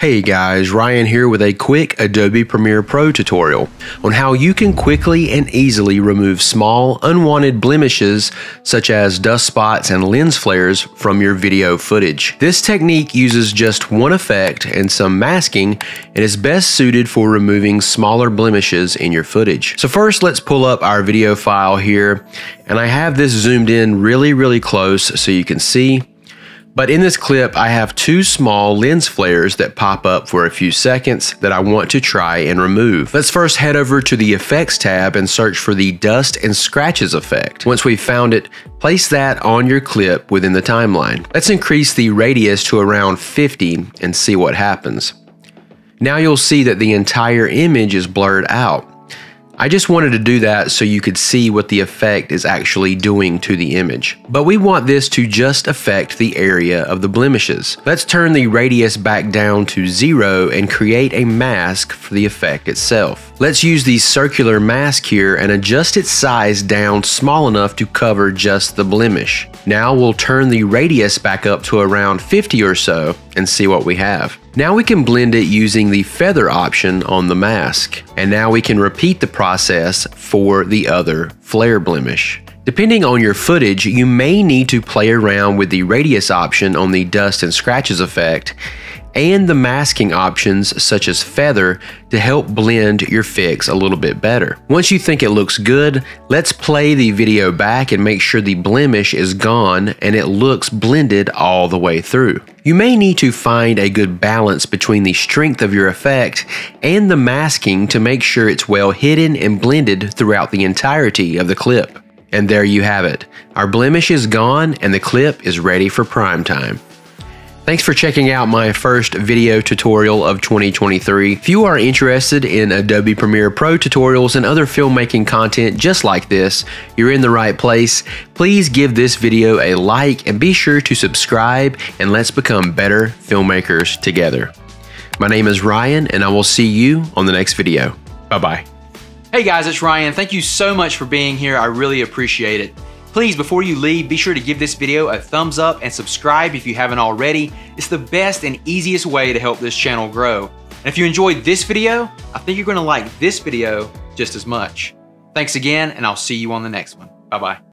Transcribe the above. Hey guys, Ryan here with a quick Adobe Premiere Pro tutorial on how you can quickly and easily remove small, unwanted blemishes such as dust spots and lens flares from your video footage. This technique uses just one effect and some masking and is best suited for removing smaller blemishes in your footage. So first, let's pull up our video file here, and I have this zoomed in really close so you can see. But in this clip, I have two small lens flares that pop up for a few seconds that I want to try and remove. Let's first head over to the Effects tab and search for the Dust and Scratches effect. Once we've found it, place that on your clip within the timeline. Let's increase the radius to around 50 and see what happens. Now you'll see that the entire image is blurred out. I just wanted to do that so you could see what the effect is actually doing to the image. But we want this to just affect the area of the blemishes. Let's turn the radius back down to 0 and create a mask for the effect itself. Let's use the circular mask here and adjust its size down small enough to cover just the blemish. Now we'll turn the radius back up to around 50 or so and see what we have. Now we can blend it using the feather option on the mask. And now we can repeat the process for the other flare blemish. Depending on your footage, you may need to play around with the radius option on the dust and scratches effect and the masking options such as feather to help blend your fix a little bit better. Once you think it looks good, let's play the video back and make sure the blemish is gone and it looks blended all the way through. You may need to find a good balance between the strength of your effect and the masking to make sure it's well hidden and blended throughout the entirety of the clip. And there you have it. Our blemish is gone and the clip is ready for prime time. Thanks for checking out my first video tutorial of 2023. If you are interested in Adobe Premiere Pro tutorials and other filmmaking content just like this, you're in the right place. Please give this video a like and be sure to subscribe, and let's become better filmmakers together. My name is Ryan, and I will see you on the next video. Bye-bye. Hey guys, it's Ryan. Thank you so much for being here. I really appreciate it. Please, before you leave, be sure to give this video a thumbs up and subscribe if you haven't already. It's the best and easiest way to help this channel grow. And if you enjoyed this video, I think you're going to like this video just as much. Thanks again, and I'll see you on the next one. Bye-bye.